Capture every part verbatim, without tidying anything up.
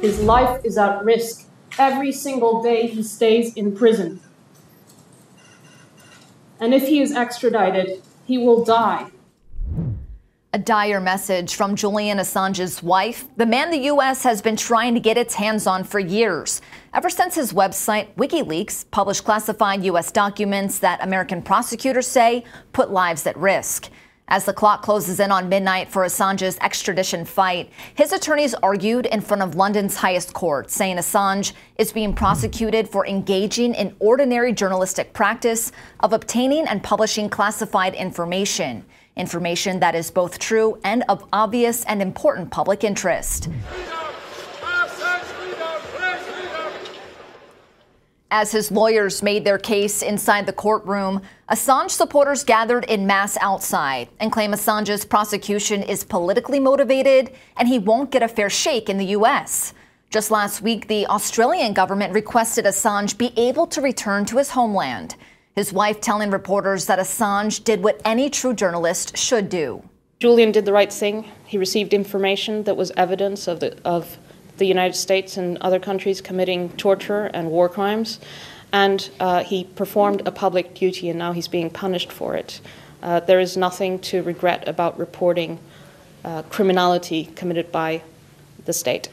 His life is at risk. Every single day he stays in prison. And if he is extradited, he will die. A dire message from Julian Assange's wife, the man the U S has been trying to get its hands on for years. Ever since his website, WikiLeaks, published classified U S documents that American prosecutors say put lives at risk. As the clock closes in on midnight for Assange's extradition fight, his attorneys argued in front of London's highest court, saying Assange is being prosecuted for engaging in ordinary journalistic practice of obtaining and publishing classified information. Information that is both true and of obvious and important public interest. As his lawyers made their case inside the courtroom, Assange supporters gathered in mass outside and claim Assange's prosecution is politically motivated and he won't get a fair shake in the U S. Just last week, the Australian government requested Assange be able to return to his homeland. His wife telling reporters that Assange did what any true journalist should do. Julian did the right thing. He received information that was evidence of the, of the United States and other countries committing torture and war crimes. And uh, he performed a public duty, and now he's being punished for it. Uh, there is nothing to regret about reporting uh, criminality committed by the state.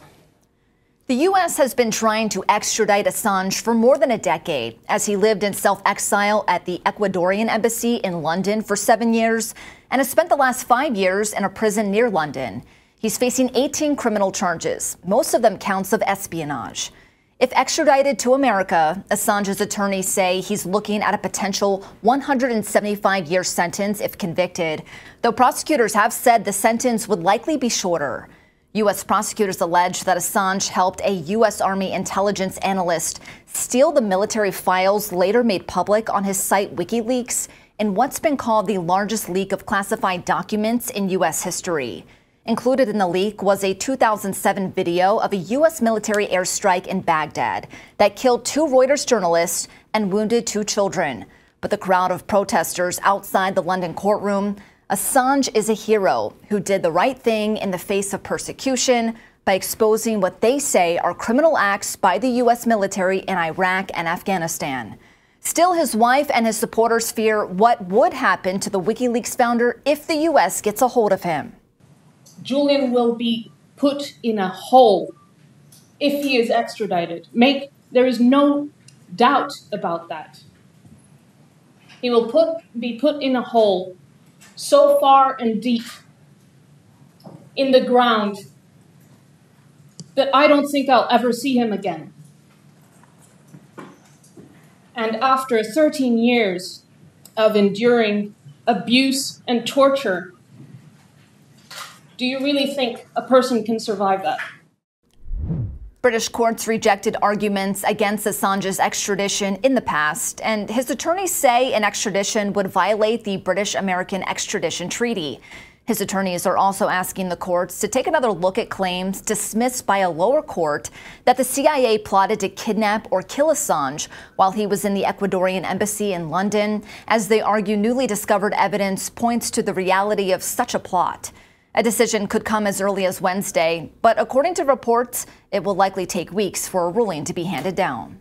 The U S has been trying to extradite Assange for more than a decade, as he lived in self-exile at the Ecuadorian embassy in London for seven years and has spent the last five years in a prison near London. He's facing eighteen criminal charges, most of them counts of espionage. If extradited to America, Assange's attorneys say he's looking at a potential one hundred seventy-five year sentence if convicted, though prosecutors have said the sentence would likely be shorter. U S prosecutors allege that Assange helped a U S Army intelligence analyst steal the military files later made public on his site WikiLeaks in what's been called the largest leak of classified documents in U S history. Included in the leak was a two thousand seven video of a U S military airstrike in Baghdad that killed two Reuters journalists and wounded two children. But the crowd of protesters outside the London courtroom, Assange is a hero who did the right thing in the face of persecution by exposing what they say are criminal acts by the U S military in Iraq and Afghanistan. Still, his wife and his supporters fear what would happen to the WikiLeaks founder if the U S gets a hold of him. Julian will be put in a hole if he is extradited. Make, there is no doubt about that. He will put, be put in a hole so far and deep in the ground that I don't think I'll ever see him again. And after thirteen years of enduring abuse and torture, do you really think a person can survive that? British courts rejected arguments against Assange's extradition in the past, and his attorneys say an extradition would violate the British-American extradition treaty. His attorneys are also asking the courts to take another look at claims dismissed by a lower court that the C I A plotted to kidnap or kill Assange while he was in the Ecuadorian embassy in London, as they argue newly discovered evidence points to the reality of such a plot. A decision could come as early as Wednesday, but according to reports, it will likely take weeks for a ruling to be handed down.